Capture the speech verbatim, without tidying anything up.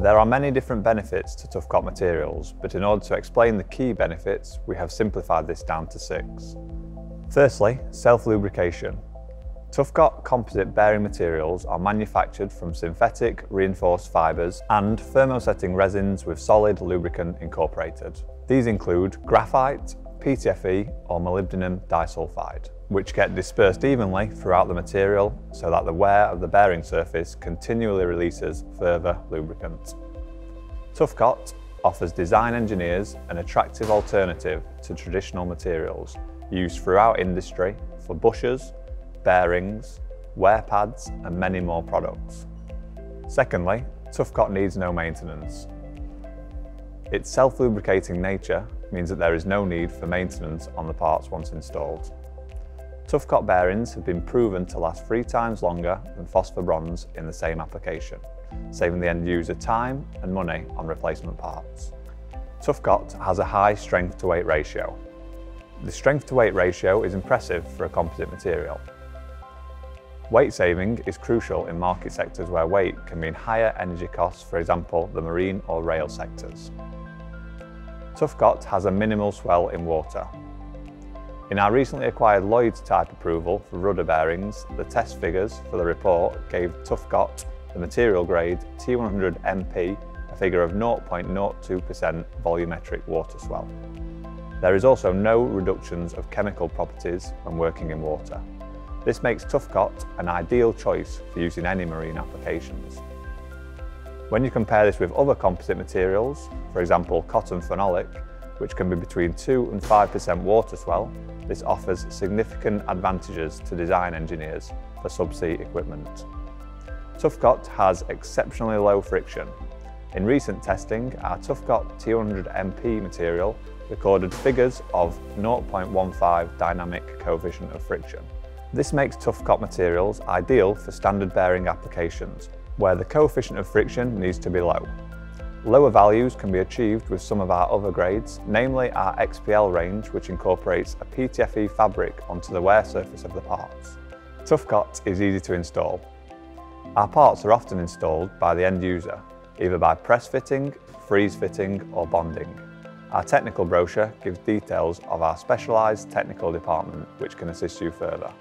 There are many different benefits to tough cut materials, but in order to explain the key benefits, we have simplified this down to six. Firstly, self-lubrication. Tough cut composite bearing materials are manufactured from synthetic reinforced fibres and thermosetting resins with solid lubricant incorporated. These include graphite, P T F E or molybdenum disulfide, which get dispersed evenly throughout the material so that the wear of the bearing surface continually releases further lubricant. Tough cut offers design engineers an attractive alternative to traditional materials used throughout industry for bushers, bearings, wear pads and many more products. Secondly, tough cut needs no maintenance. Its self-lubricating nature means that there is no need for maintenance on the parts once installed. Tough cut bearings have been proven to last three times longer than Phosphor Bronze in the same application, saving the end user time and money on replacement parts. Tough cut has a high strength to weight ratio. The strength to weight ratio is impressive for a composite material. Weight saving is crucial in market sectors where weight can mean higher energy costs, for example, the marine or rail sectors. Tough cut has a minimal swell in water. In our recently acquired Lloyd's type approval for rudder bearings, the test figures for the report gave tough cut, the material grade T one hundred M P, a figure of zero point zero two percent volumetric water swell. There is also no reductions of chemical properties when working in water. This makes tough cut an ideal choice for use in any marine applications. When you compare this with other composite materials, for example cotton phenolic, which can be between two and five percent water swell, this offers significant advantages to design engineers for subsea equipment. Tough cut has exceptionally low friction. In recent testing, our tough cut T one hundred M P material recorded figures of zero point one five dynamic coefficient of friction. This makes tough cut materials ideal for standard bearing applications, where the coefficient of friction needs to be low. Lower values can be achieved with some of our other grades, namely our X P L range, which incorporates a P T F E fabric onto the wear surface of the parts. Tough cut is easy to install. Our parts are often installed by the end user, either by press fitting, freeze fitting or bonding. Our technical brochure gives details of our specialised technical department, which can assist you further.